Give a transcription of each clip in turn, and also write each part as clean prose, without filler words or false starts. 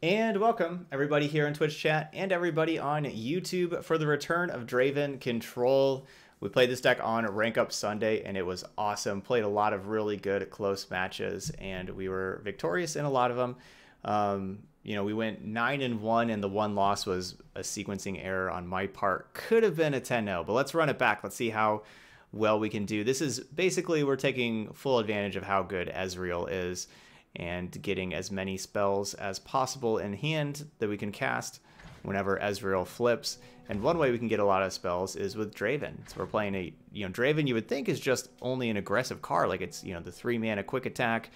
And welcome, everybody here in Twitch chat and everybody on YouTube for the return of Draven Control. We played this deck on Rank Up Sunday, and it was awesome. Played a lot of really good close matches, and we were victorious in a lot of them. You know, we went 9-1, and the one loss was a sequencing error on my part. Could have been a 10-0, but let's run it back. Let's see how well we can do. This is basically we're taking full advantage of how good Ezreal is, and getting as many spells as possible in hand that we can cast whenever Ezreal flips. And one way we can get a lot of spells is with Draven. So we're playing a, you know, Draven you would think is just only an aggressive card. Like it's, you know, the 3 mana quick attack.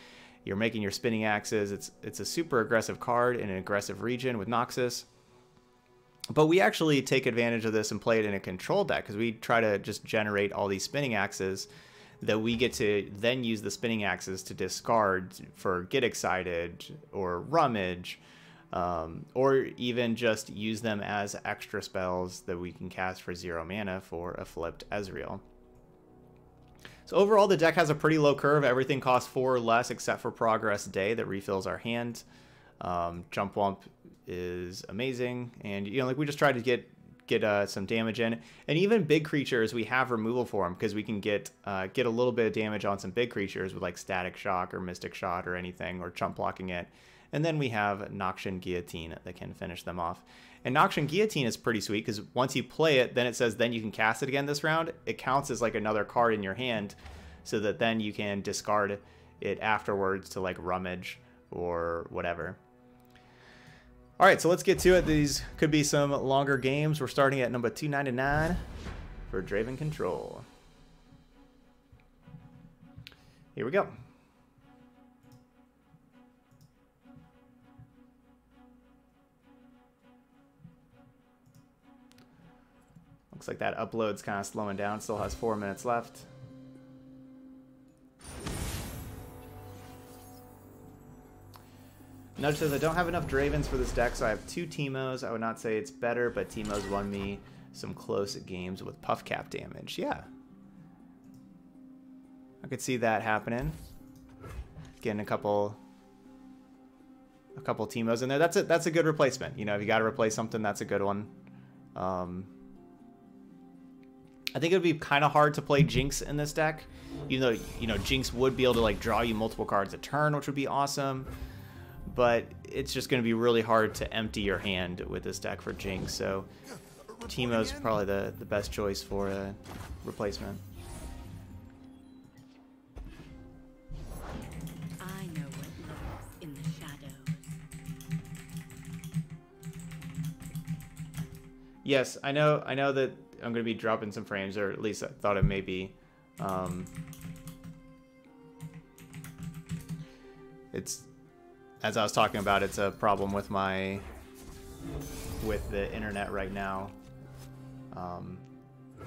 You're making your spinning axes. It's a super aggressive card in an aggressive region with Noxus. But we actually take advantage of this and play it in a control deck because we try to just generate all these spinning axes that we get to then use the spinning axes to discard for Get Excited or Rummage, or even just use them as extra spells that we can cast for 0 mana for a flipped Ezreal. So overall, the deck has a pretty low curve. Everything costs 4 or less except for Progress Day that refills our hand. Jumpwump is amazing, and you know, like we just tried to get some damage in, and even big creatures we have removal for them because we can get a little bit of damage on some big creatures with like Static Shock or Mystic Shot or anything, or chump blocking it. And then we have Noxian Guillotine that can finish them off. And Noxian Guillotine is pretty sweet because once you play it, then it says then you can cast it again this round. It counts as like another card in your hand, so that then you can discard it afterwards to like Rummage or whatever. All right, so let's get to it. These could be some longer games. We're starting at number 299 for Draven Control. Here we go. Looks like that upload's kind of slowing down. Still has 4 minutes left. Nudge says, I don't have enough Dravens for this deck, so I have 2 Teemos. I would not say it's better, but Teemos won me some close games with puff cap damage. Yeah. I could see that happening. Getting a couple Teemos in there. That's a good replacement. You know, if you got to replace something, that's a good one. I think it would be kind of hard to play Jinx in this deck. You know, Jinx would be able to like draw you multiple cards a turn, which would be awesome. But it's just going to be really hard to empty your hand with this deck for Jinx, so Teemo's probably the best choice for a replacement. I know what lies in the shadows. Yes, I know that I'm going to be dropping some frames, or at least I thought it may be. As I was talking about, it's a problem with the internet right now.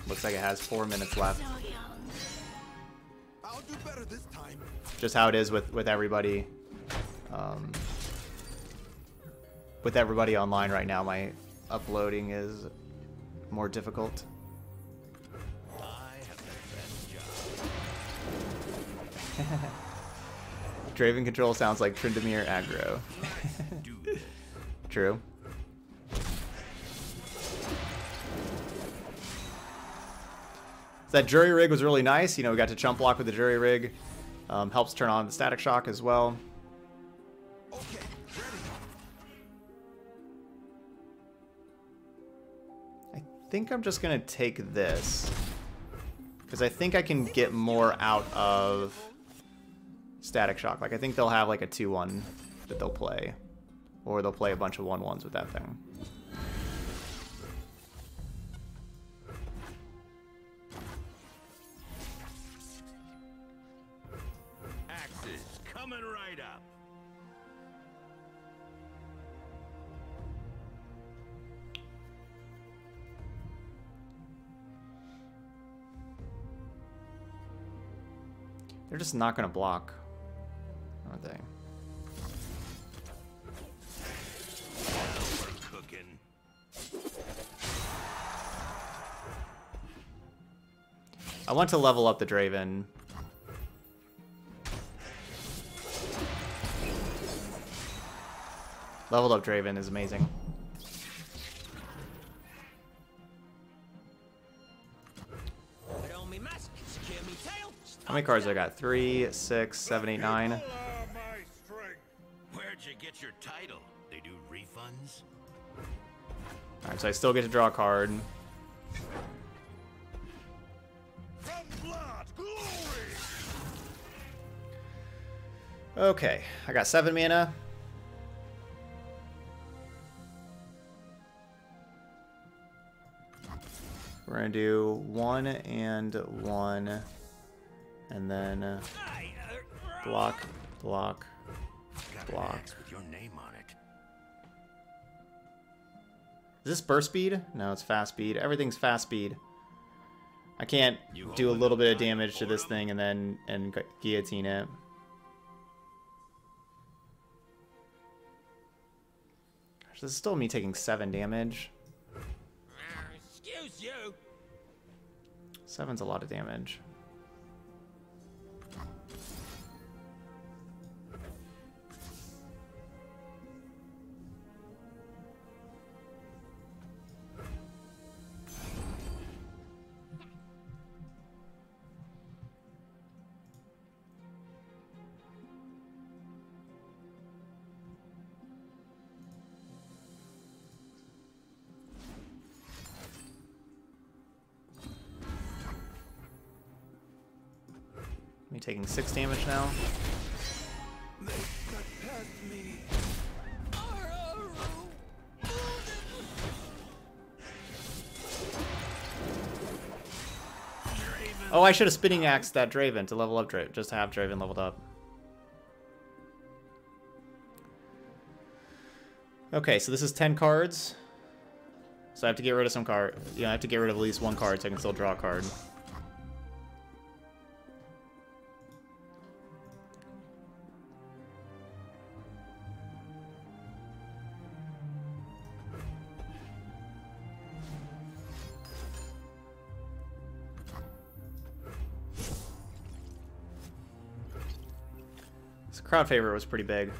Looks like it has 4 minutes left. I'll do better this time. Just how it is with everybody, online right now. My uploading is more difficult. I have the best job. Draven Control sounds like Tryndamere aggro. True. So that Jury Rig was really nice. You know, we got to chump block with the Jury Rig. Helps turn on the Static Shock as well. I think I'm just going to take this, because I think I can get more out of Static Shock. Like, I think they'll have like a 2-1 that they'll play, or they'll play a bunch of 1-1s with that thing. Axis coming right up. They're just not going to block. Thing. I want to level up the Draven. Leveled up Draven is amazing. How many cards I got? 3, 6, 7, 8, 9. Where'd you get your title? They do refunds. All right, so I still get to draw a card. Okay, I got 7 mana. We're gonna do 1 and 1, and then block, block, block. With your name on it. Is this burst speed? No, it's fast speed. Everything's fast speed. I can't do a little bit of damage to this thing and then guillotine it. Gosh, this is still me taking 7 damage. 7's a lot of damage. I'm taking 6 damage now. Oh, I should have spinning axed that Draven to level up Draven, just to have Draven leveled up. Okay, so this is 10 cards. So I have to get rid of some card. I have to get rid of at least 1 card so I can still draw a card. Crowd Favorite was pretty big.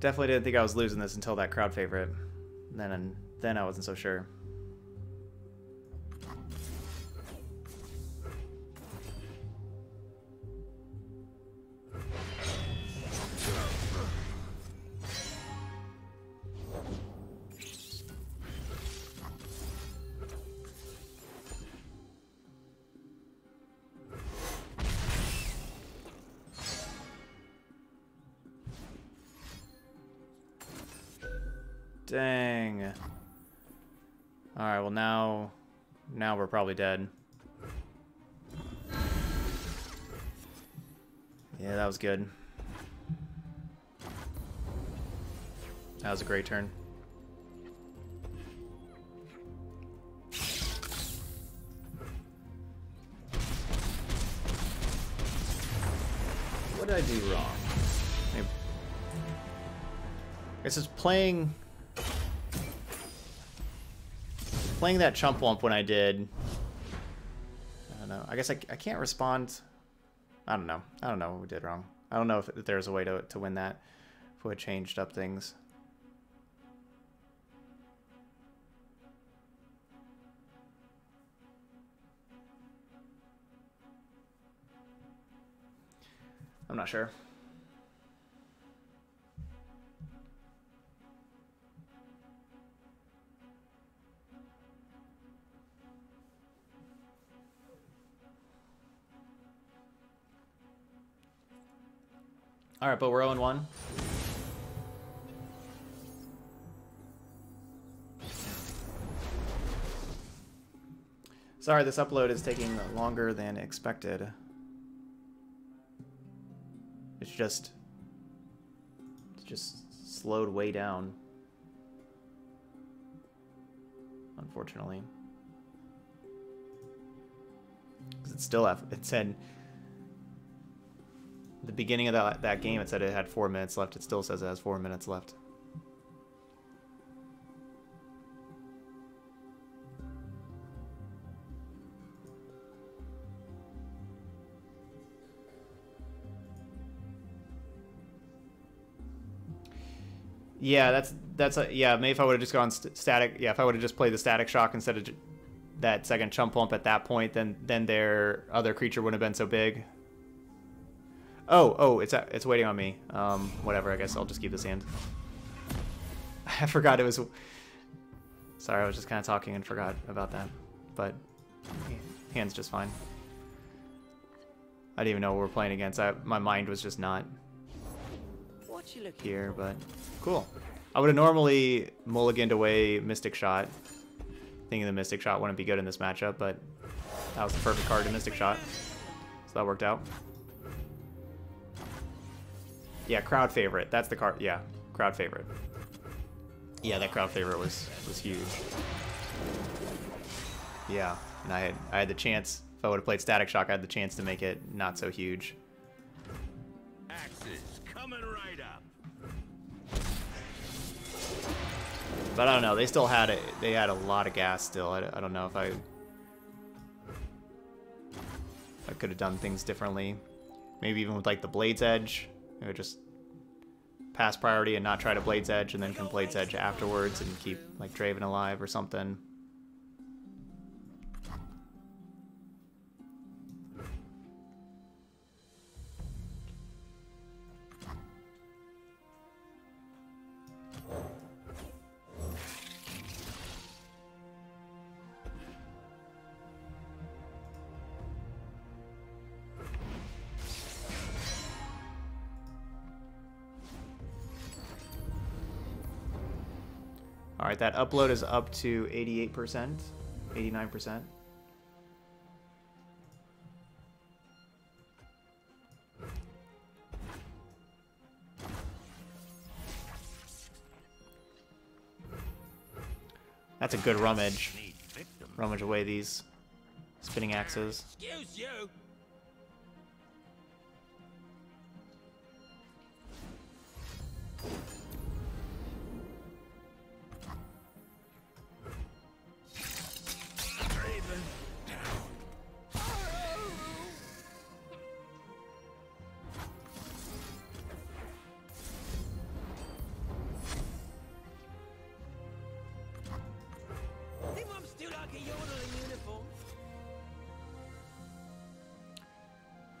Definitely didn't think I was losing this until that Crowd Favorite. Then I wasn't so sure. Dang. All right, well now we're probably dead. Yeah, that was good. That was a great turn. What did I do wrong? I guess it's playing that Jumpwump when I did. I don't know. I guess I can't respond. I don't know. I don't know what we did wrong. I don't know if there's a way to win that. If we had changed up things. I'm not sure. All right, but we're 0-1. Sorry, this upload is taking longer than expected. It's just slowed way down, unfortunately. 'Cause it's still it said. The beginning of that game, it said it had 4 minutes left. It still says it has 4 minutes left. Yeah, yeah. Maybe if I would have just gone static. Yeah, if I would have just played the Static Shock instead of that second Jumpwump at that point, then their other creature wouldn't have been so big. Oh, it's waiting on me. Whatever. I guess I'll just keep this hand. I forgot it was. Sorry, I was just kind of talking and forgot about that. But hand's just fine. I didn't even know what we were playing against. My mind was just not here, but cool. I would have normally mulliganed away Mystic Shot, thinking the Mystic Shot wouldn't be good in this matchup, but that was the perfect card to Mystic Shot, so that worked out. Yeah, Crowd Favorite. That's the card. Yeah, Crowd Favorite. Yeah, that Crowd Favorite was huge. Yeah, and I had the chance. If I would have played Static Shock, I had the chance to make it not so huge. Axis coming right up. But I don't know. They still had it. They had a lot of gas still. I don't know if I could have done things differently. Maybe even with like the Blade's Edge. I would just pass priority and not try to Blade's Edge, and then can Blade's Edge afterwards and keep like Draven alive or something. All right, that upload is up to 88%, 89%. That's a good rummage. Rummage away these spinning axes. Excuse you.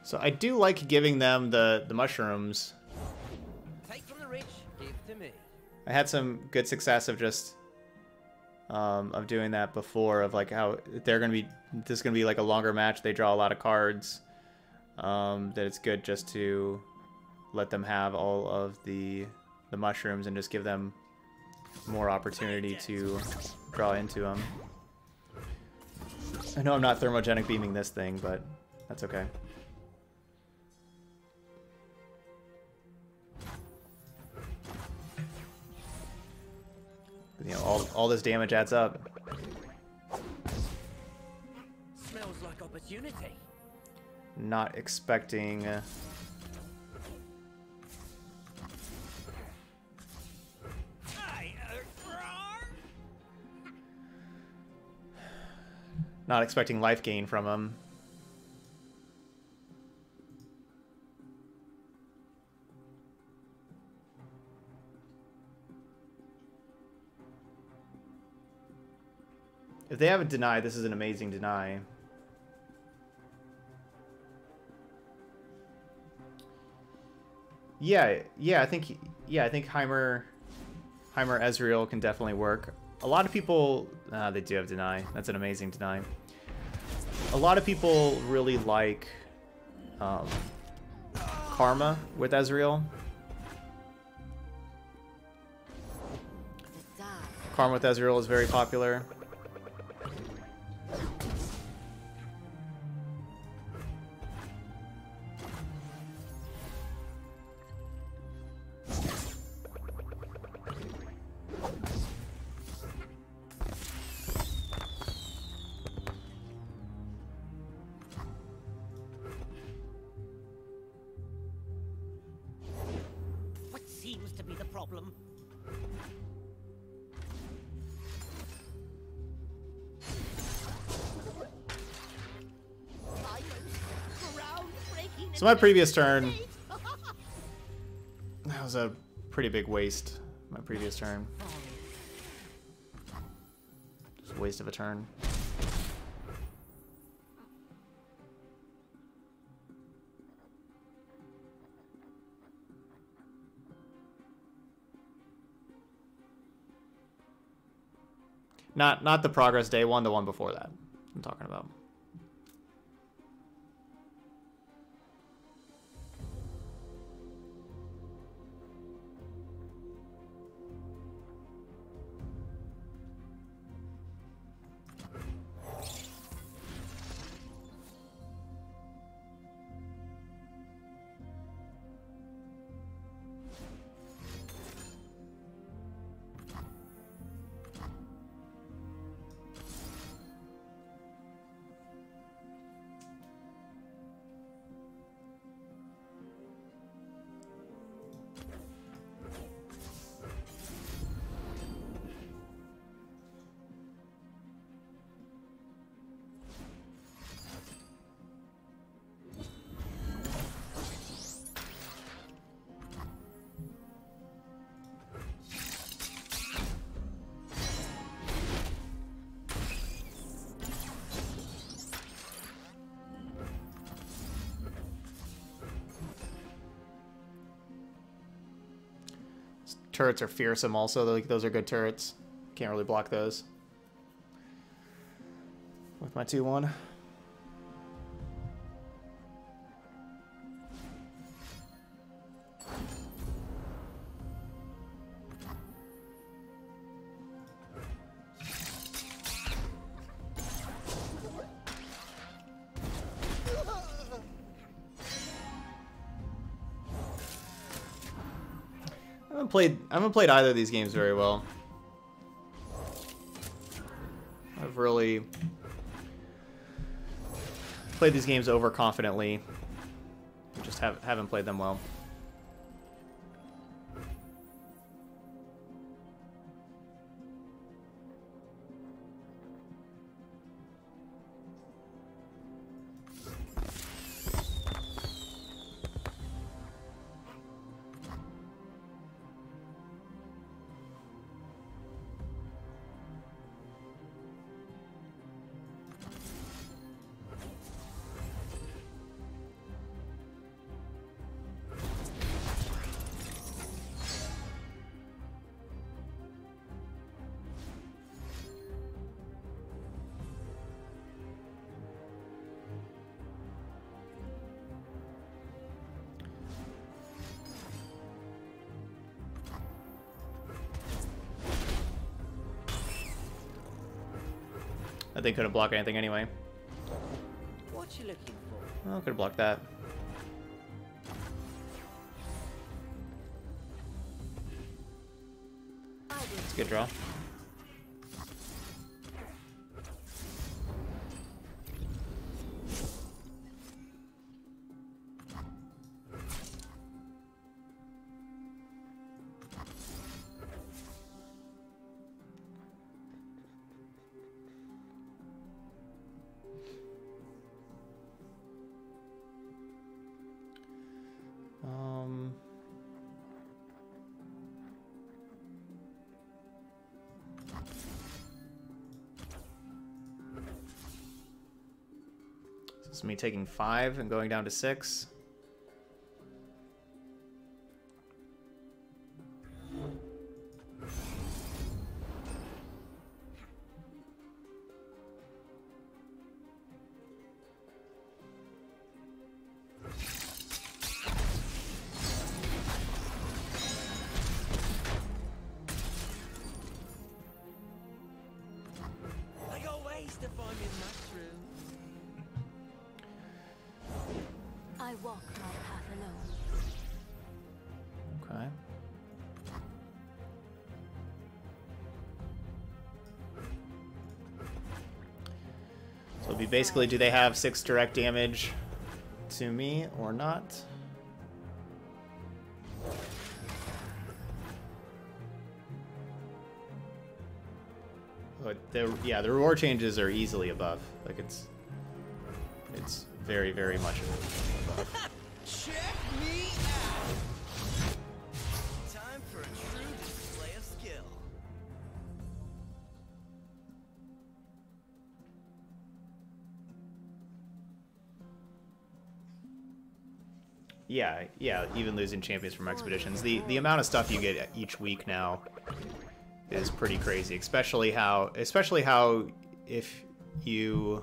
So I do like giving them the mushrooms. Take from the rich, give to me. I had some good success of just of doing that before, of like how they're gonna be. This is gonna be like a longer match. They draw a lot of cards. That it's good just to let them have all of the mushrooms and just give them more opportunity to draw into them. I know I'm not thermogenic beaming this thing, but that's okay. You know, all this damage adds up. Smells like opportunity. Not expecting. Not expecting life gain from him. If they have a deny, this is an amazing deny. Yeah, I think Heimer Ezreal can definitely work. A lot of people, they do have deny. That's an amazing deny. A lot of people really like Karma with Ezreal. Karma with Ezreal is very popular. So my previous turn, that was a pretty big waste my previous turn. Just a waste of a turn. Not the Progress Day one, the one before that I'm talking about. Turrets are fearsome also, like those are good turrets. Can't really block those. With my 2-1. I haven't played either of these games very well. I've really played these games overconfidently. Just haven't played them well. They couldn't block anything anyway. What you looking for? Oh, could have blocked that. It's a good draw. Me taking 5 and going down to 6. Basically, do they have 6 direct damage to me or not? But yeah, the reward changes are easily above. Like it's very, very much above. Check me out. Time for a true display Yeah, even losing champions from expeditions. The amount of stuff you get each week now is pretty crazy, especially how if you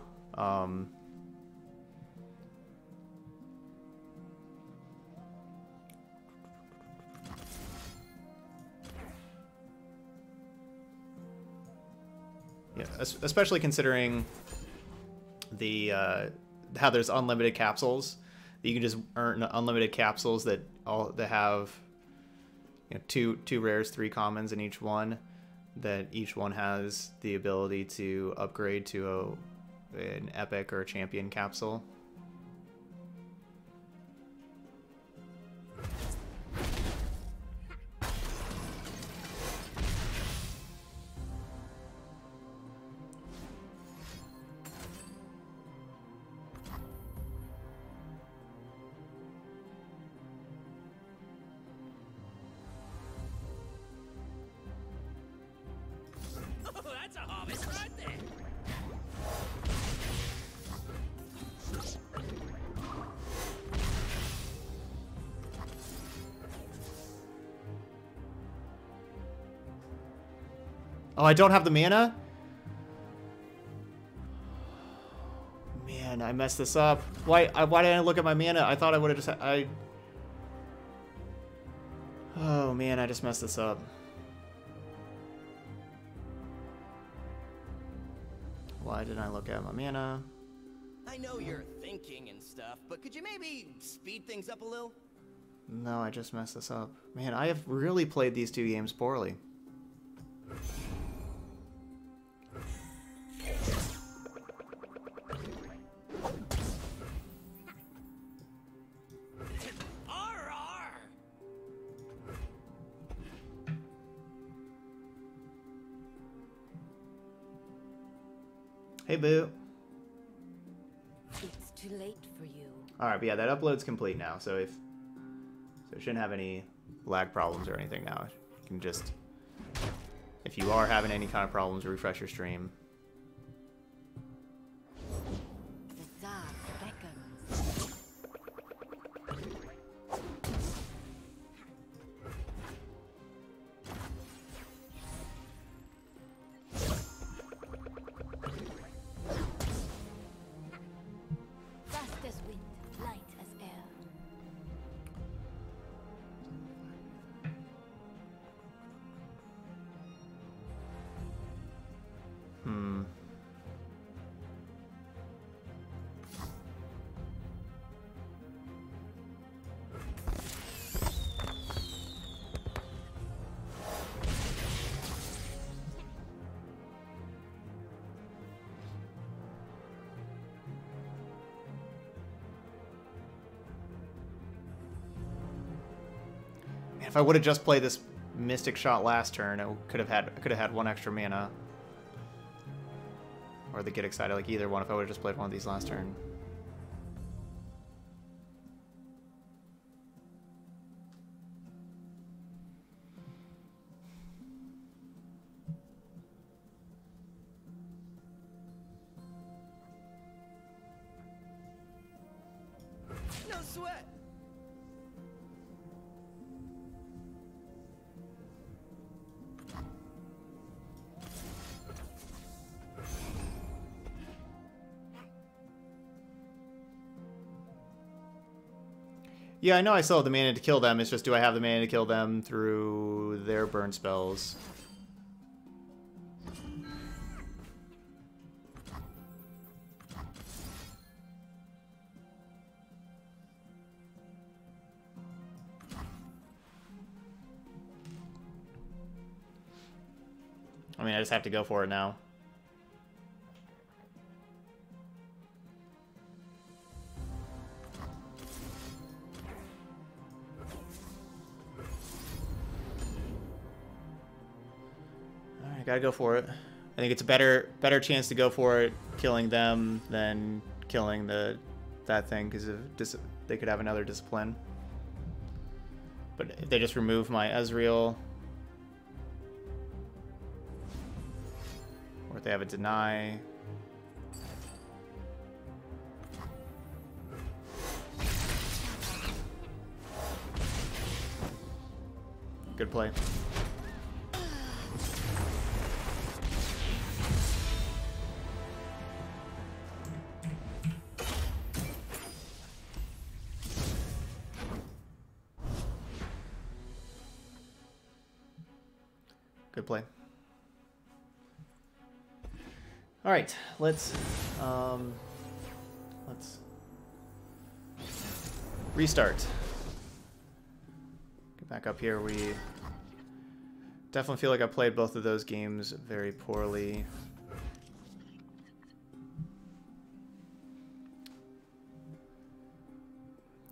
yeah, especially considering the how there's unlimited capsules. You can just earn unlimited capsules that have, you know, two rares, 3 commons in each one. That each one has the ability to upgrade to an epic or a champion capsule. Oh, I don't have the mana? Man, I messed this up. Why didn't I look at my mana? I thought I would have just... Oh, man, I just messed this up. Why didn't I look at my mana? I know you're thinking and stuff, but could you maybe speed things up a little? No, I just messed this up. Man, I have really played these 2 games poorly. Hey, boo. It's too late for you. All right, but yeah, that upload's complete now, so it shouldn't have any lag problems or anything now. You can just, if you are having any kind of problems, refresh your stream. The Tsar beckons. If I would have just played this Mystic Shot last turn, I could have had 1 extra mana, or the Get Excited, like either one. If I would have just played one of these last turn. Yeah, I know I still have the mana to kill them. It's just, do I have the mana to kill them through their burn spells? I mean, I just have to go for it now. Gotta go for it. I think it's a better chance to go for it killing them than killing that thing, because they could have another discipline. But if they just remove my Ezreal, or if they have a deny. Good play. Good play. All right, let's restart. Get back up here. We definitely feel like I played both of those games very poorly.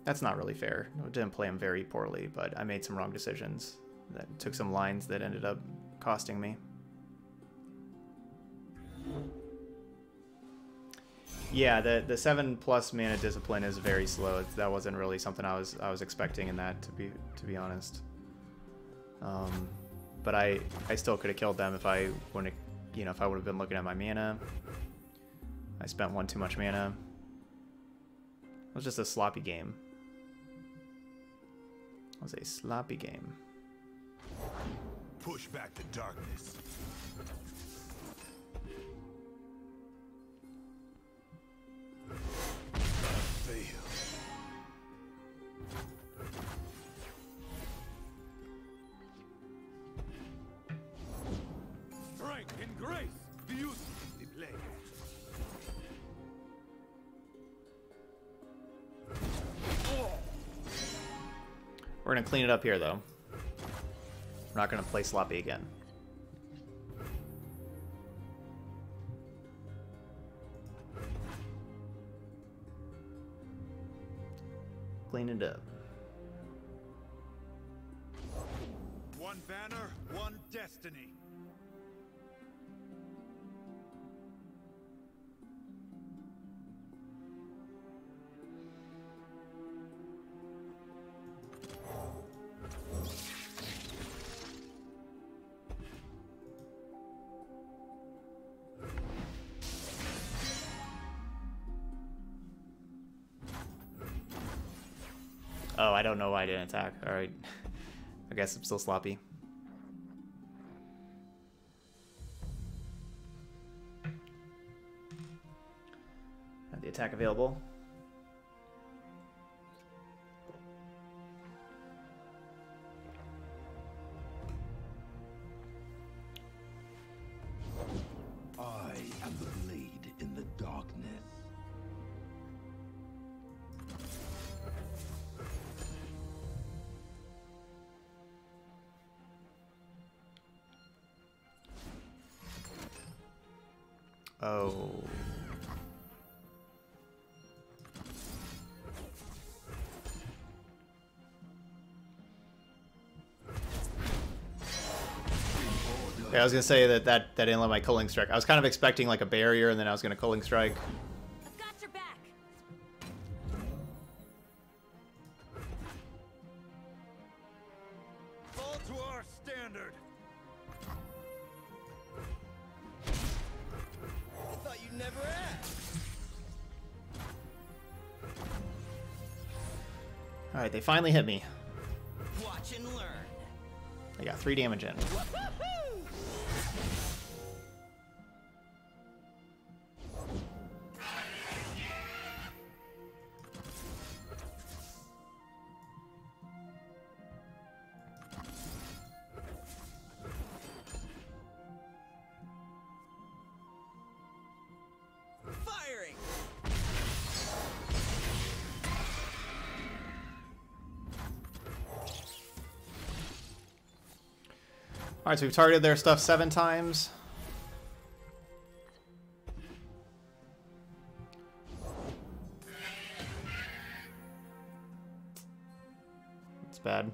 That's not really fair. I didn't play them very poorly, but I made some wrong decisions that took some lines that ended up costing me. Yeah, the 7+ mana discipline is very slow. That wasn't really something I was expecting in that, to be honest. But I still could have killed them if I wouldn't, you know, if I would have been looking at my mana. I spent one too much mana. It was just a sloppy game. It was a sloppy game. Push back the darkness. Strength and grace, beautifully played. We're gonna clean it up here, though. We're not gonna play sloppy again. Clean it up. One banner, one destiny. Oh, I don't know why I didn't attack. All right. I guess I'm still sloppy. Have the attack available. I am the blade in the darkness. Oh. Yeah, I was going to say that didn't let my Culling Strike. I was kind of expecting like a barrier, and then I was going to Culling Strike. I've got your back. Fall to our standard. Never asked. All right, they finally hit me. Watch and learn. I got 3 damage in. All right, so we've targeted their stuff 7 times. That's bad.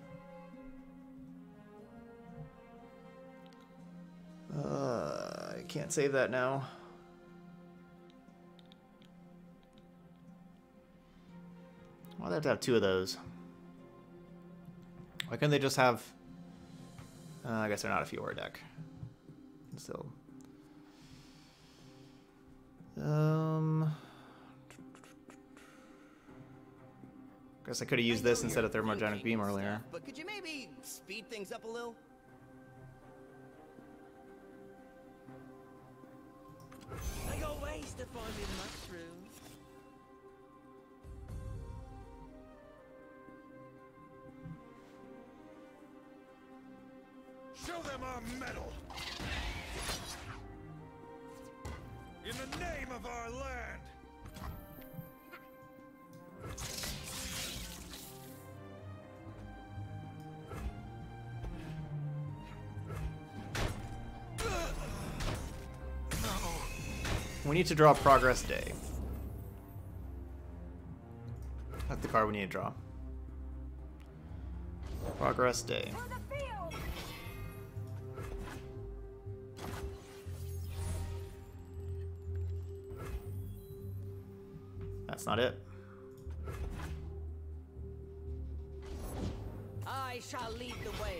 I can't save that now. Why'd they have to have 2 of those? Why couldn't they just have... I guess they're not a Fiora deck. Still. Guess I could have used this instead of Thermogenic Beam earlier. But could you maybe speed things up a little? I got ways to find in mushrooms. Show them our mettle! In the name of our land! We need to draw Progress Day. That's the card we need to draw. Progress Day. That's not it. I shall lead the way.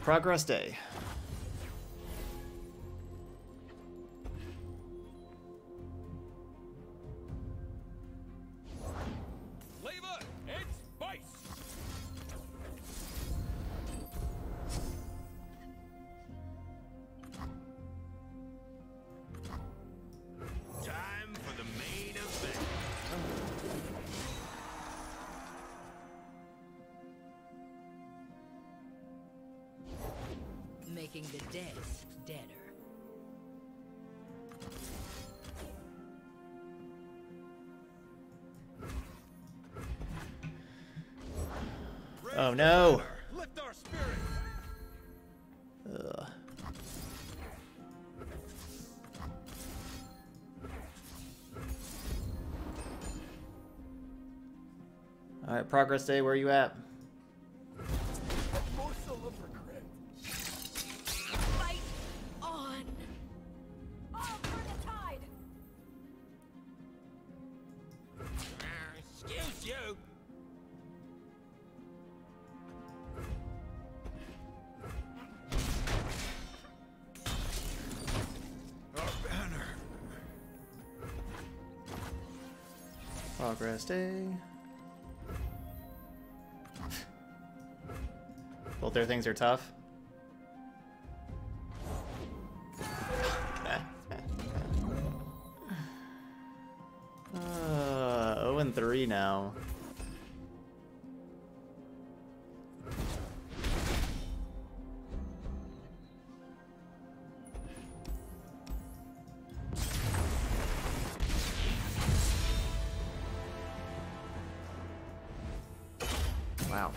Progress Day. Flavor and spice. Time for the main event. Making the dead deader. Oh no! Lift our spirit. Ugh. All right, Progress Day. Where are you at? Progress Day. Both their things are tough. Oh, and 3 now. Wow.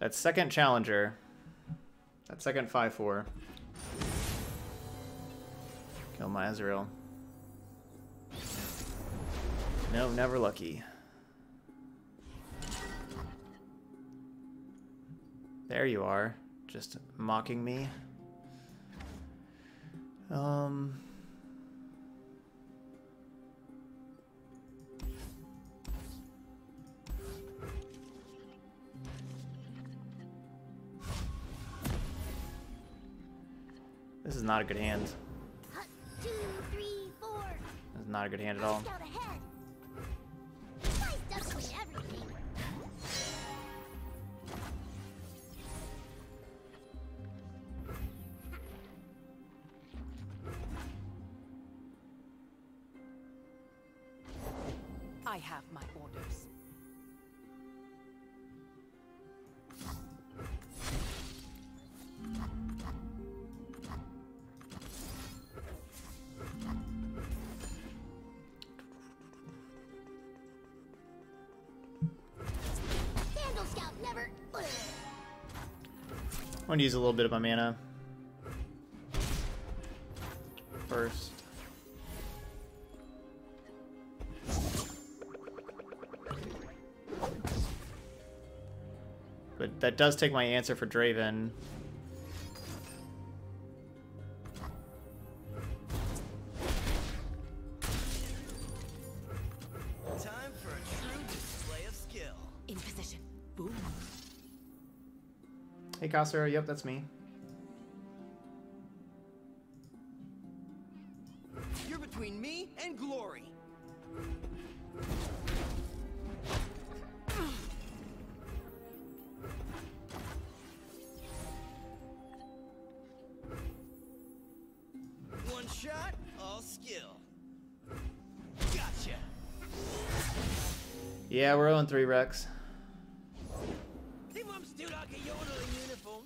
That second Challenger, that second 5-4. Kill my Ezreal. No, never lucky. There you are, just mocking me. This is not a good hand. 2, 3, 4. This is not a good hand at all. I have my orders. I'm going to use a little bit of my mana first. But that does take my answer for Draven. Time for a true display of skill. In position. Boom. Hey, Kasser. Yep, that's me. You're between me and glory. Shot, all skill. Gotcha. Yeah, we're 0-3, Rex. See, Mom's dude, I'll get yodeling uniform.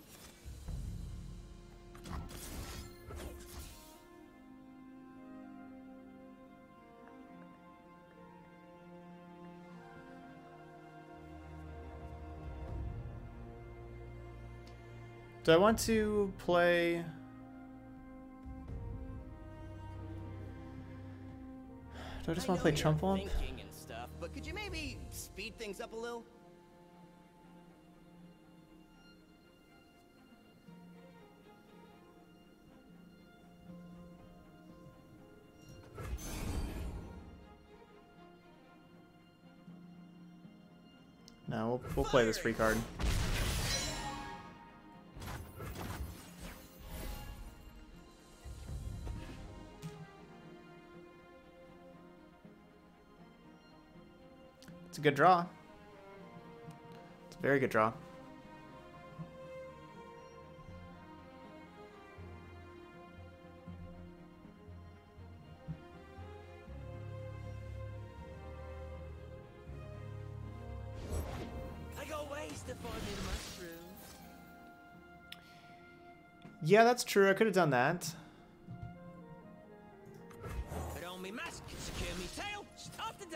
Do I want to play? Do I just want to play Jumpwump? But could you maybe speed things up a little? No, we'll play this free card. It's a good draw. It's a very good draw. I go waste the farming mushrooms. Yeah, that's true. I could have done that.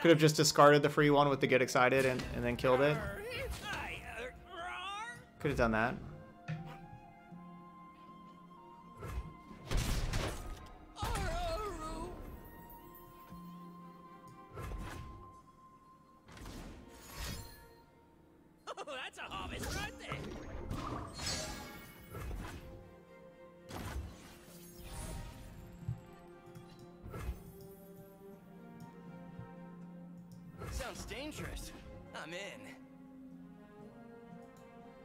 Could have just discarded the free one with the Get Excited and then killed it. Could have done that.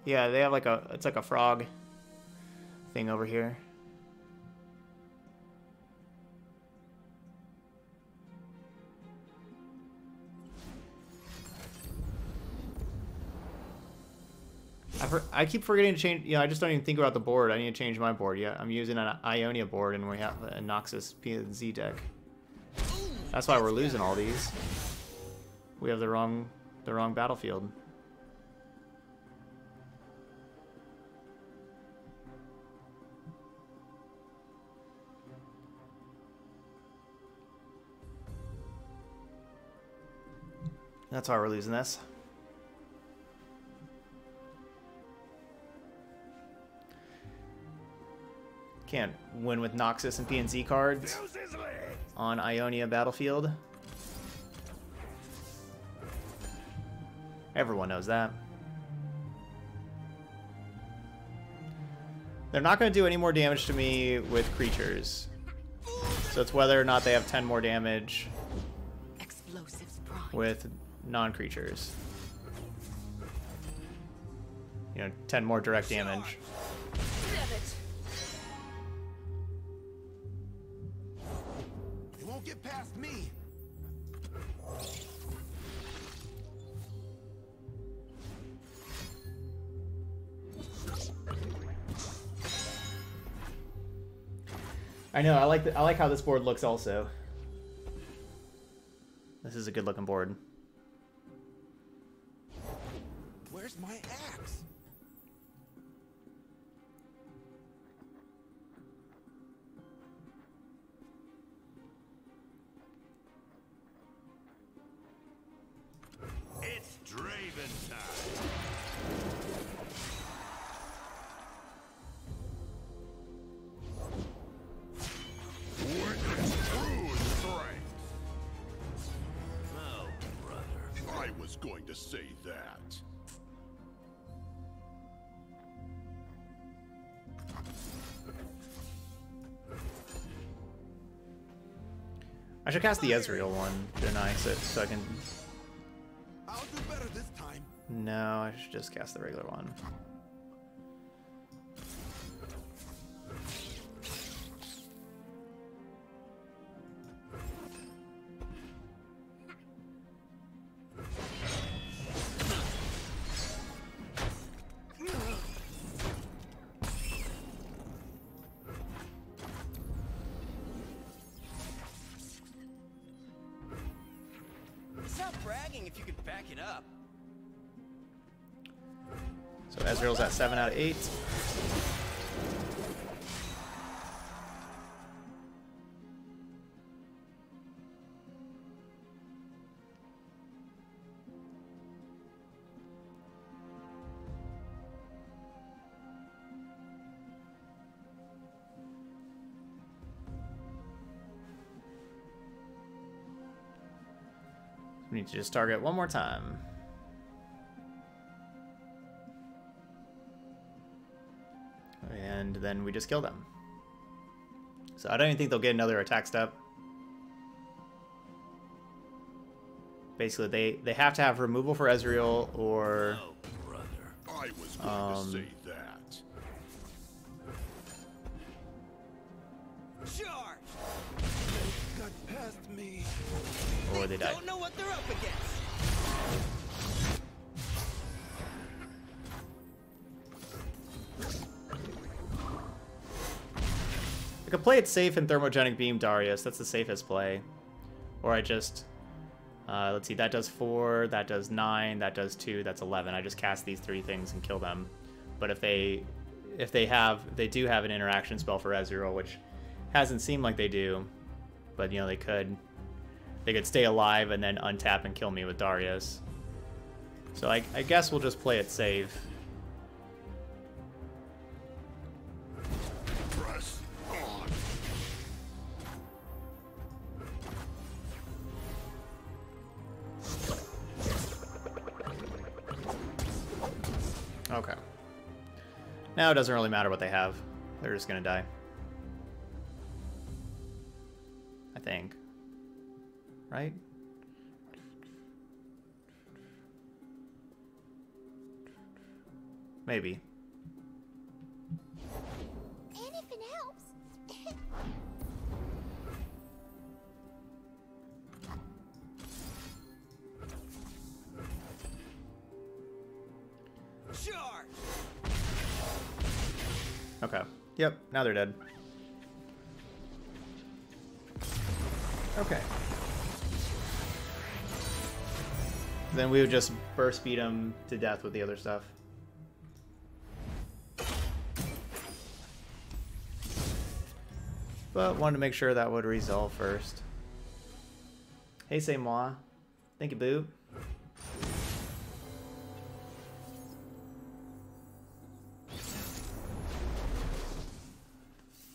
Yeah, they have like a, it's like a frog thing over here. I keep forgetting to change, you know, I just don't even think about the board. I need to change my board. Yeah, I'm using an Ionia board and we have a Noxus PNZ deck. That's why we're losing all these. We have the wrong battlefield. That's why we're losing this. Can't win with Noxus and PNZ cards on Ionia Battlefield. Everyone knows that. They're not going to do any more damage to me with creatures. So it's whether or not they have 10 more damage with non-creatures. You know, 10 more direct damage. They won't get past me. I know, I like how this board looks also. This is a good looking board. Where's my axe? It's Draven time. Going to say that. I should cast the Ezreal one to nice it so I can. I'll do better this time. No, I should just cast the regular one. So Ezreal's at 7 out of 8. We need to just target one more time. And then we just kill them. So I don't even think they'll get another attack step. Basically, they have to have removal for Ezreal or... I was going to say that. Or they die. Don't know what they're up against. I could play it safe in Thermogenic Beam Darius. That's the safest play. Or I just... let's see, that does 4, that does 9, that does 2, that's 11. I just cast these 3 things and kill them. But if they do have an interaction spell for Ezreal, which hasn't seemed like they do, but you know, they could stay alive and then untap and kill me with Darius. So I guess we'll just play it safe. Okay. Now it doesn't really matter what they have. They're just gonna die. I think. Right? Maybe. And if it helps. Okay. Yep, now they're dead. Okay. Then we would just burst beat them to death with the other stuff. But wanted to make sure that would resolve first. Hey, c'est moi. Thank you, boo.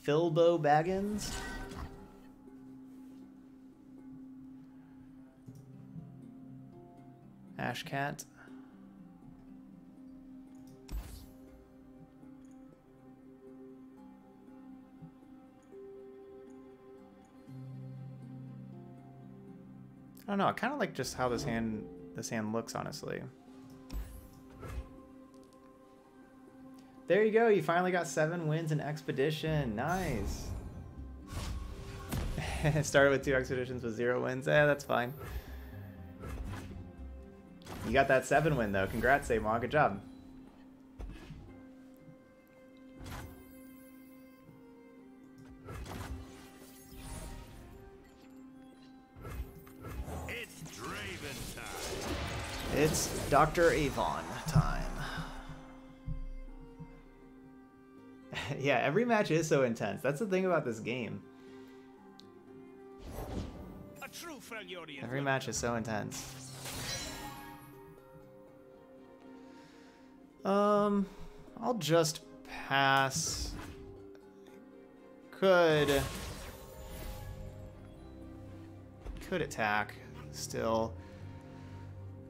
Philbo Baggins? Ashcat. I don't know, I kinda like just how this hand looks, honestly. There you go, you finally got 7 wins in Expedition. Nice. Started with 2 Expeditions with 0 wins. Eh, that's fine. You got that 7 win, though. Congrats, Seymour. Good job. It's Draven time. It's Dr. Avon time. Yeah, every match is so intense. That's the thing about this game. Every match is so intense. I'll just pass. Could attack still.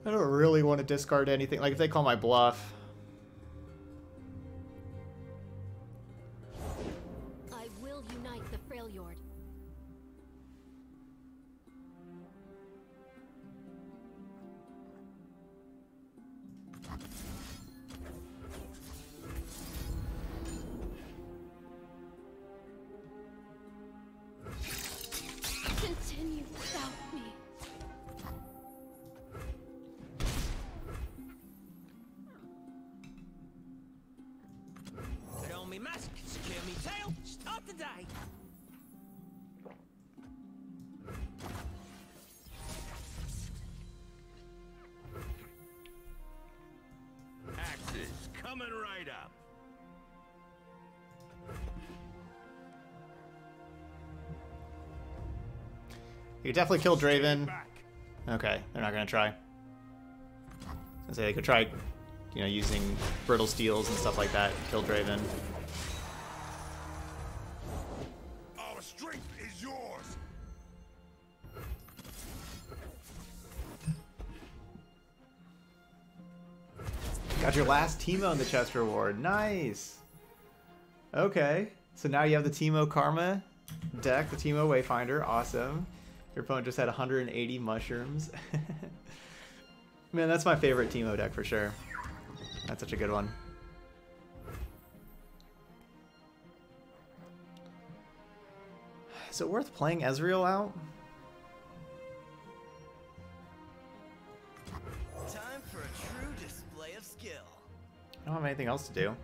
I don't really want to discard anything. Like if they call my bluff. today. Axis coming right up. You could definitely kill Draven. Okay, they're not gonna try. I was gonna say they could try, you know, using brittle steels and stuff like that, kill Draven. Our strength is yours. Got your last Teemo in the chest reward. Nice. Okay, so now you have the Teemo Karma deck, the Teemo Wayfinder. Awesome. Your opponent just had 180 mushrooms. Man, that's my favorite Teemo deck for sure. That's such a good one. Is it worth playing Ezreal out? Time for a true display of skill. I don't have anything else to do.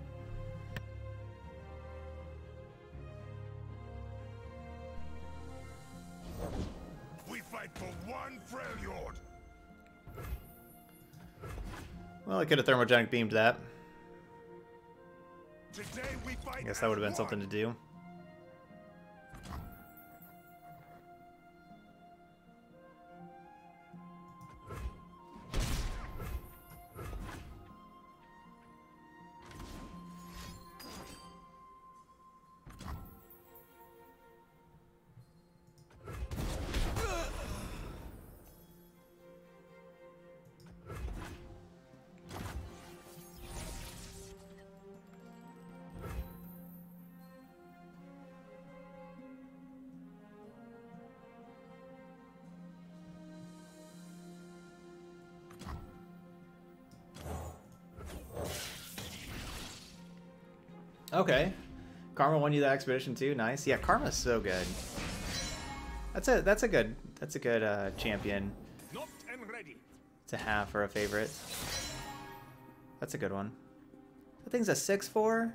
Freljord. Well, I could have Thermogenic Beamed that. Today we fight. I guess that would have been something to do. Okay, Karma won you that expedition too. Nice, yeah. Karma's so good. That's a good champion to have for a favorite. That's a good one. That thing's a 6/4.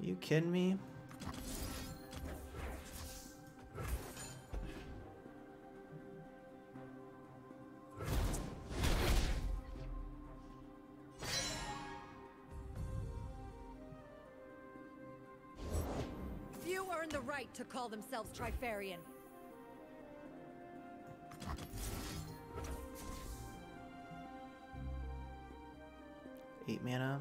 You kidding me? To call themselves Trifarian. Eight mana.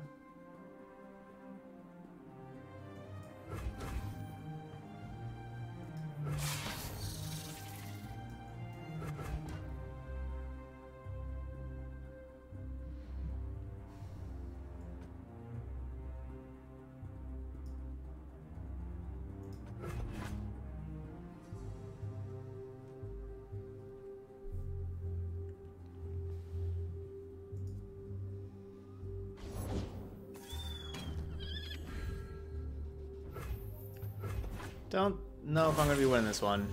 Don't know if I'm going to be winning this one.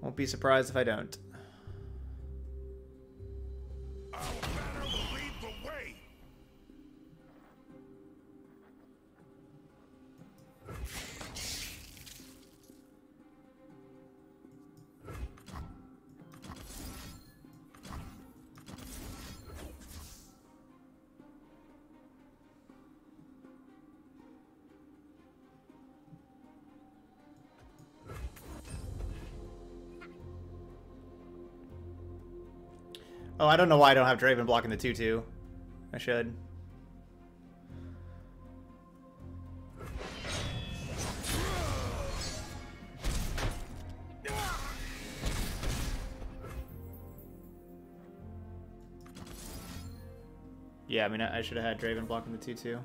Won't be surprised if I don't. Our banner will lead the way. Oh, I don't know why I don't have Draven blocking the 2/2. I should. Yeah, I mean, I should have had Draven blocking the 2/2.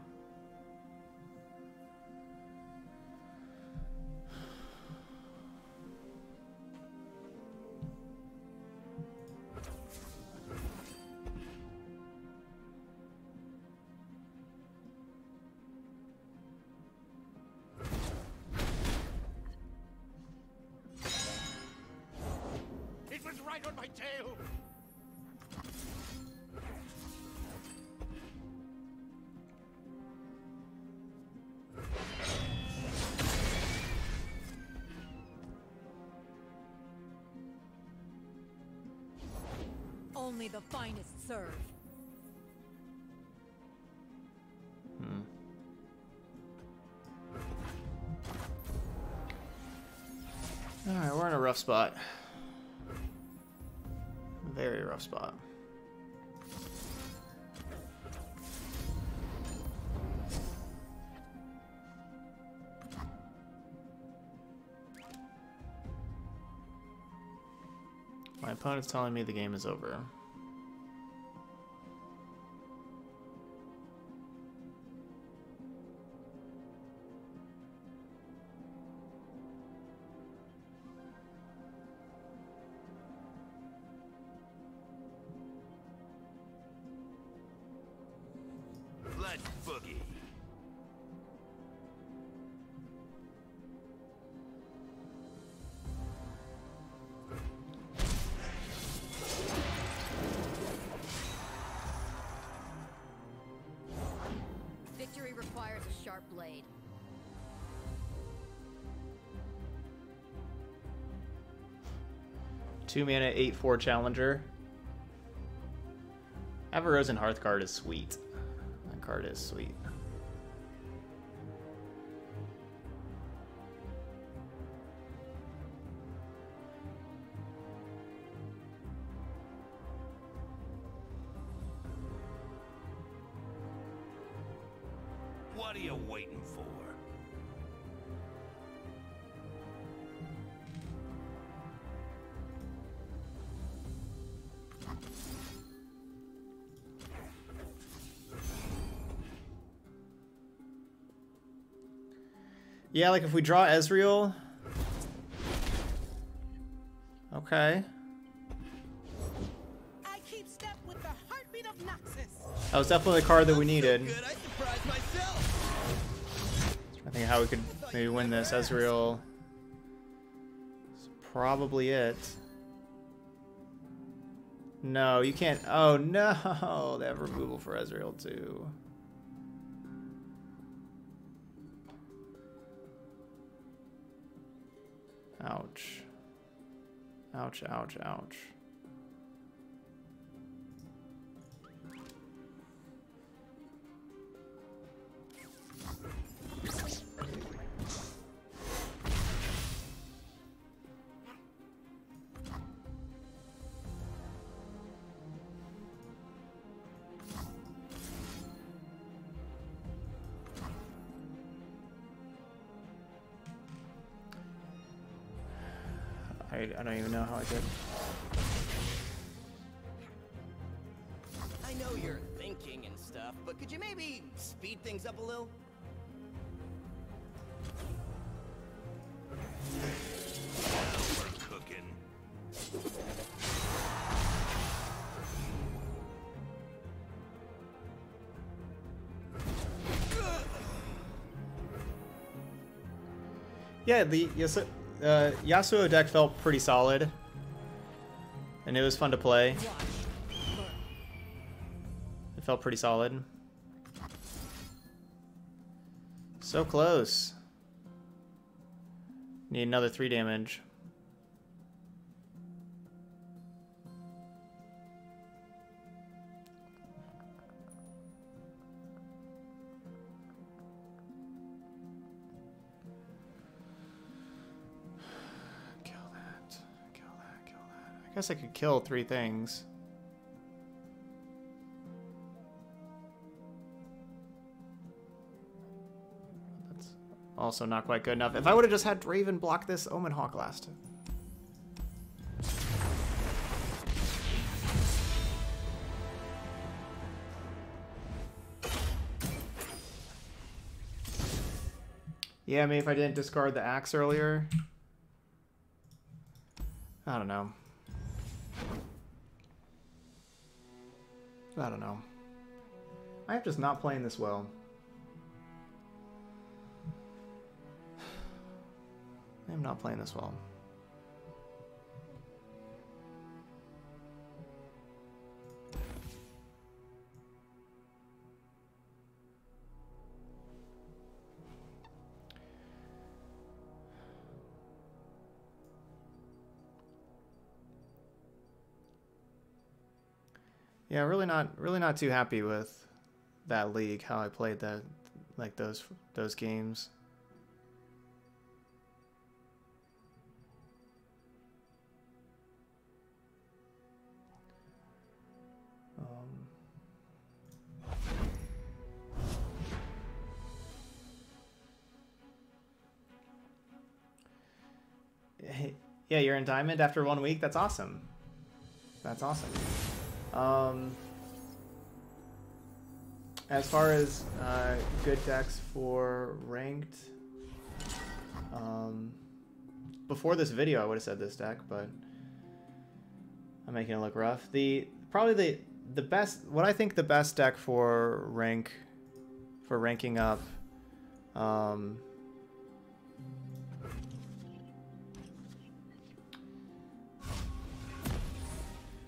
Only the finest serve. Alright, we're in a rough spot. Very rough spot. My opponent's telling me the game is over. Blade. Two mana, 8/4 Challenger. Averrosan Hearth card is sweet. That card is sweet. Yeah, like if we draw Ezreal. Okay. I keep step with the heartbeat of Noxus. That was definitely the card that we needed. So I think how we could maybe win this. Ezreal is probably it. No, you can't. Oh no, they have removal for Ezreal too. Ouch. Ouch, ouch, ouch. I don't even know how I did. I know you're thinking and stuff, but could you maybe speed things up a little? Yeah, Yasuo deck felt pretty solid, and it was fun to play. It felt pretty solid. So close. Need another 3 damage. I guess I could kill 3 things. That's also not quite good enough. If I would have just had Draven block this Omen Hawk last. Yeah, I mean, if I didn't discard the axe earlier. I don't know. I don't know. I'm just not playing this well. I'm not playing this well. Yeah, really not too happy with that league, how I played that, like those games. Yeah, you're in Diamond after 1 week. That's awesome. That's awesome. As far as good decks for ranked, before this video I would have said this deck, but I'm making it look rough. Probably the best, what I think the best deck for ranking up.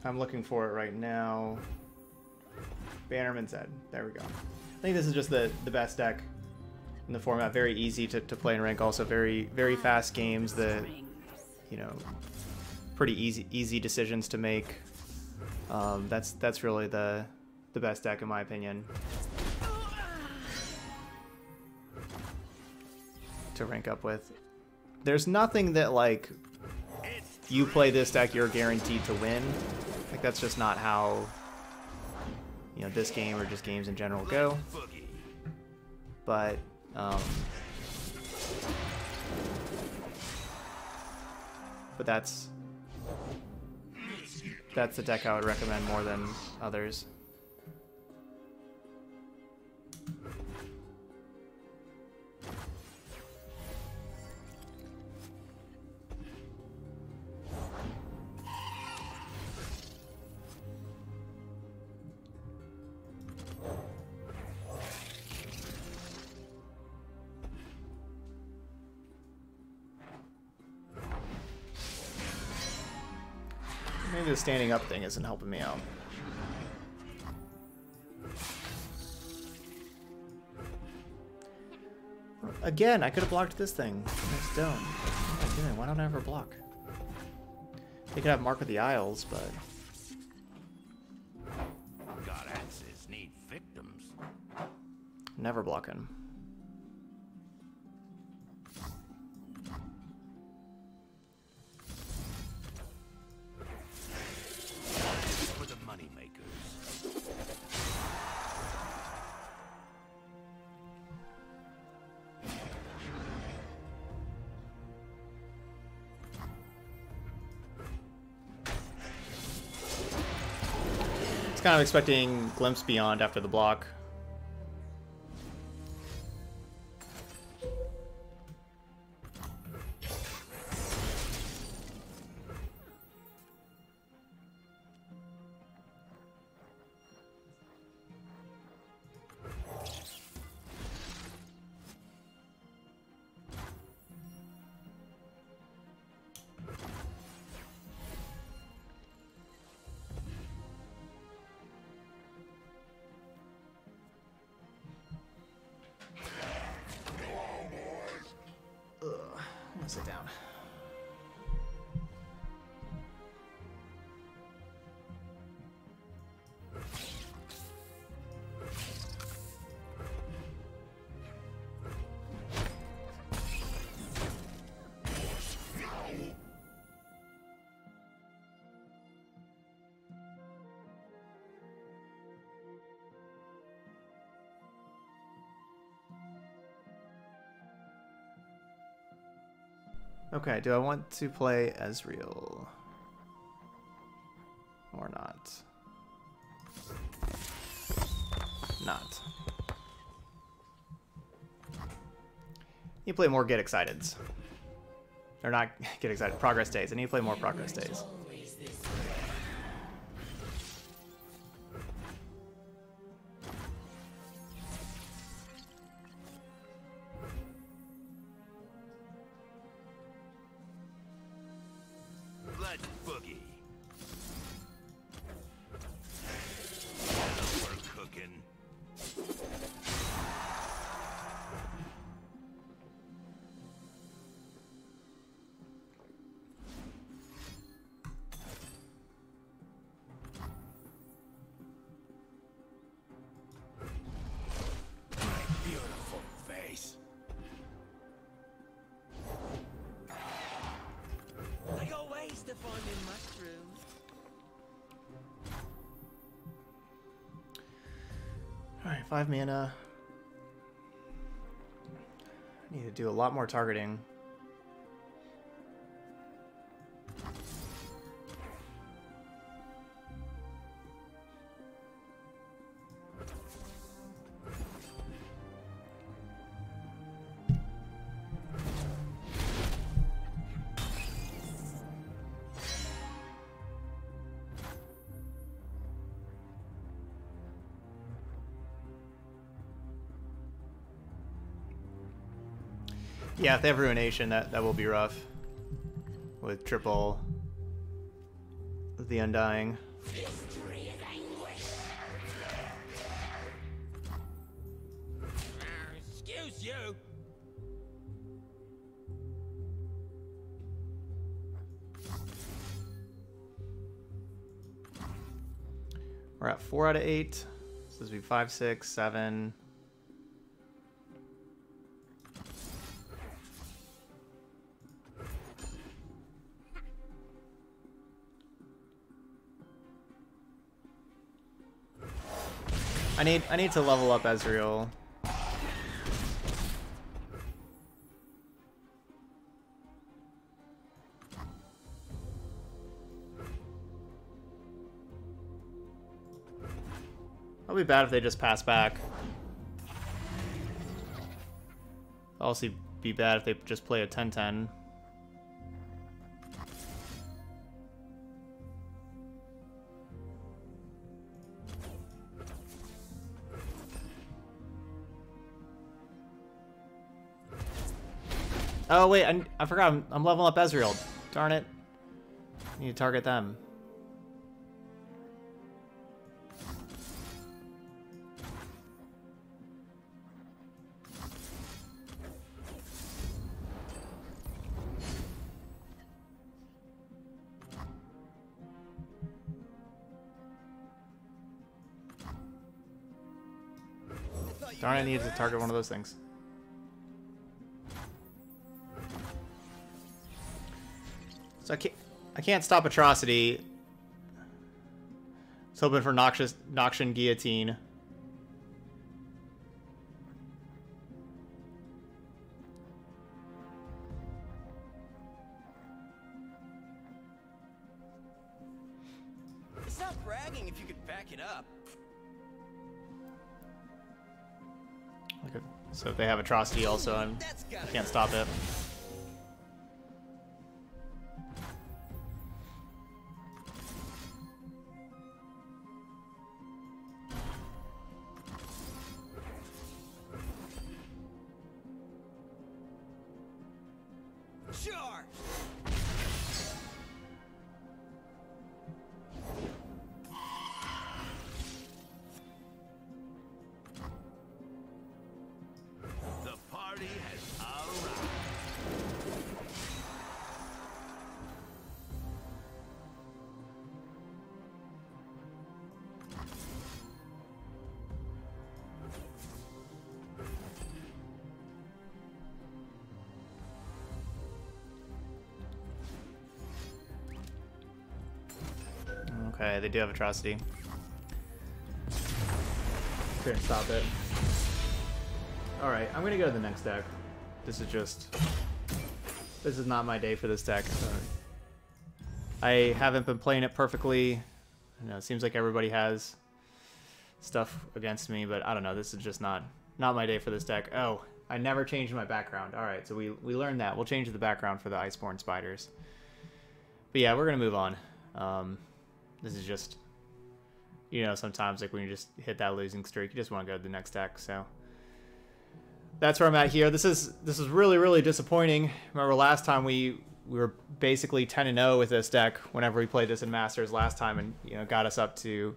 I'm looking for it right now. Bannerman Zed. There we go. I think this is just the best deck in the format. Very easy to play and rank. Also very fast games that, you know, pretty easy decisions to make. That's really the best deck in my opinion to rank up with. There's nothing that like you play this deck, you're guaranteed to win. Like that's just not how, you know, this game or just games in general go. But that's the deck I would recommend more than others. The standing up thing isn't helping me out. Again, I could have blocked this thing. That's dumb. What am I doing? Why don't I ever block? They could have Mark of the Isles, but God, axes need victims. Never blocking. Kind of expecting Glimpse Beyond after the block. Sit down. Okay, do I want to play Ezreal or not? Not. You play more Get Exciteds. Or not Get Excited, Progress Days. I need to play more Progress Days. place. I got ways to find in mushrooms. Alright, 5 mana. I need to do a lot more targeting. Yeah, if they have Ruination, that will be rough. With triple the Undying. Excuse you. We're at 4 out of 8. So this would be 5, 6, 7. I need to level up Ezreal. That'll be bad if they just pass back. It'll also be bad if they just play a 10-10. Oh wait, I forgot I'm leveling up Ezreal. Darn it. I need to target them. Darn it, I need to target one of those things. So I can't stop Atrocity. I was hoping for Noxian Guillotine. It's not bragging if you could back it up. Okay. So if they have Atrocity also, I can't stop it. Okay, they do have Atrocity. Couldn't stop it. Alright, I'm gonna go to the next deck. This is not my day for this deck. I haven't been playing it perfectly. I know, it seems like everybody has stuff against me, but I don't know, this is just not my day for this deck. Oh, I never changed my background. Alright, so we learned that. We'll change the background for the Iceborne Spiders. But yeah, we're gonna move on. This is just, you know, sometimes like when you just hit that losing streak, you just want to go to the next deck. So that's where I'm at here. This is really, really disappointing. Remember last time we were basically 10-0 with this deck whenever we played this in Masters last time, and you know, got us up to,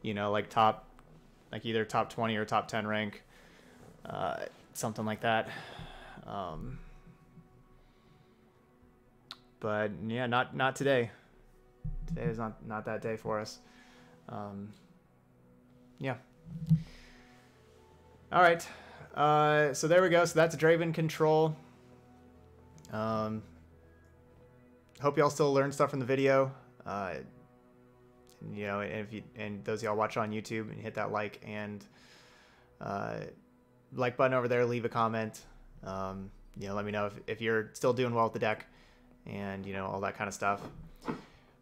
you know, like either top 20 or top 10 rank, something like that. But yeah, not today. Today is not that day for us. Yeah. All right. So there we go. So that's Draven Control. Hope y'all still learned stuff from the video. You know, and those of y'all watch on YouTube, and hit that like and like button over there. Leave a comment. You know, let me know if you're still doing well with the deck, and you know, all that kind of stuff.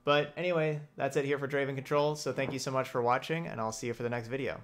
But anyway, that's it here for Draven Control. So thank you so much for watching, and I'll see you for the next video.